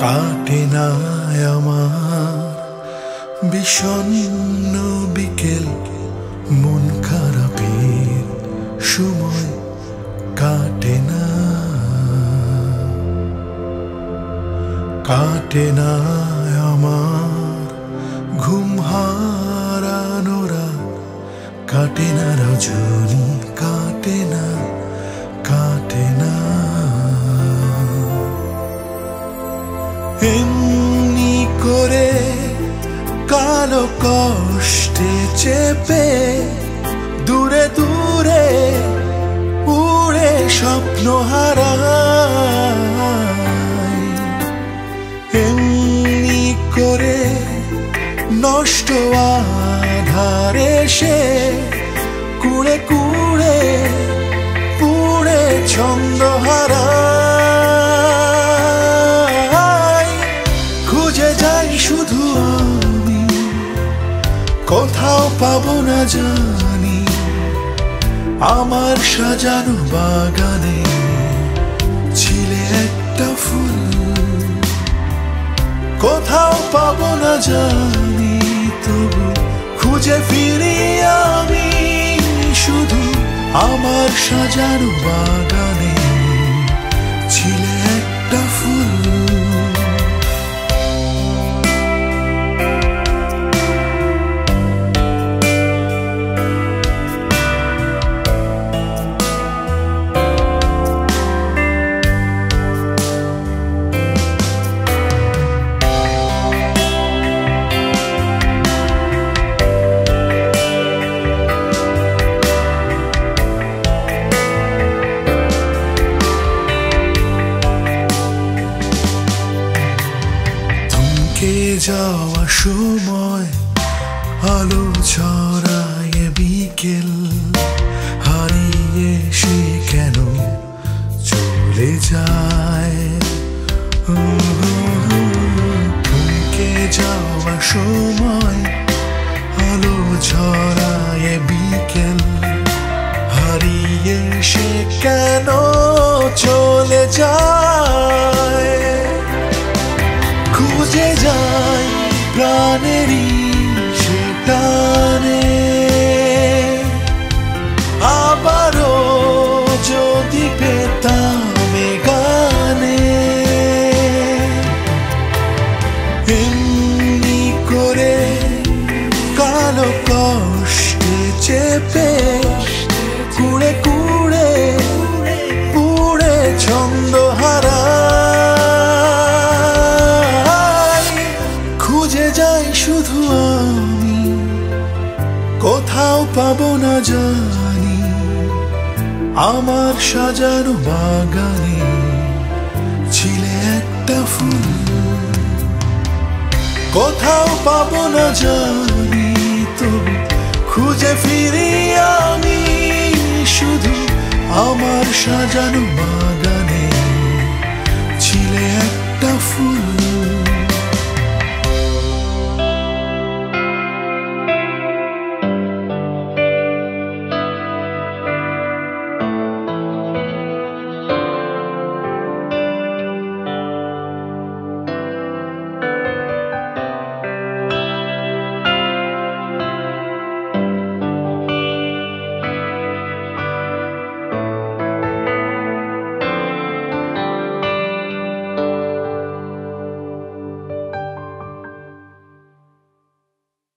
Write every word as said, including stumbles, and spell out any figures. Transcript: काटे ना आमार बिषण्ण बिकेल मन खारापेर समय काटे ना काटे ना आमार घुम हारानो काटे ना रजनी काटे ना काटे ना एमनी करे कालो कष्टे चेपे दूरे दूरे उड़े स्वप्न हाराय एमनी करे नष्ट आधारे से कूड़े कूड़े पूरे छंद हाराय खुजे जाई शुधु आमी कोथाओ पाबो ना जानी आमार साजानो बागाने छिले एकटा फुल कोथाओ पाबो ना जानी तबु खुजे फिरी आमी शुधु आमार साजानो बागाने छिले एकटा फुल जावा समय आलो छड़ाए बिकेल हारिए से केन चले जाए थमके जावा समय आलो छड़ाए बिकेल हारिए से केन चले जाए खुजे जाए प्राणेरी से टाने आबारो जोदि पेताम गाने एमनी करे कालो कष्टे चेपे कूड़े कूड़े पूरे छंद हारा शुधु आमी कोथाओ पाबो ना जानी आमार साजानो बागाने छिले एकटा फुल कोथाओ पाबो ना जानी तबु खुजे फिरी आमी शुधु आमार साजानो